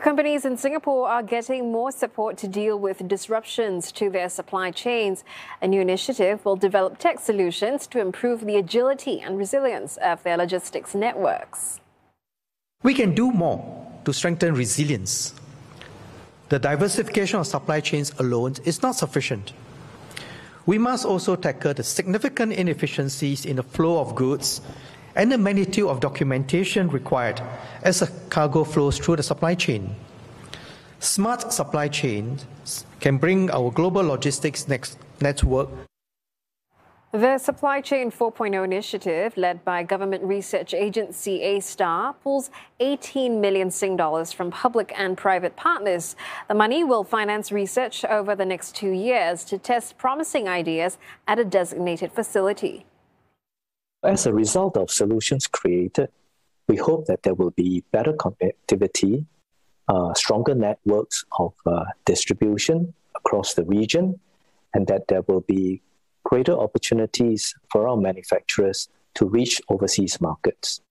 Companies in Singapore are getting more support to deal with disruptions to their supply chains. A new initiative will develop tech solutions to improve the agility and resilience of their logistics networks. We can do more to strengthen resilience. The diversification of supply chains alone is not sufficient. We must also tackle the significant inefficiencies in the flow of goods and the magnitude of documentation required as the cargo flows through the supply chain. Smart supply chains can bring our global logistics network. The Supply Chain 4.0 initiative, led by government research agency A*STAR, pulls $18 million from public and private partners. The money will finance research over the next 2 years to test promising ideas at a designated facility. As a result of solutions created, we hope that there will be better connectivity, stronger networks of distribution across the region, and that there will be greater opportunities for our manufacturers to reach overseas markets.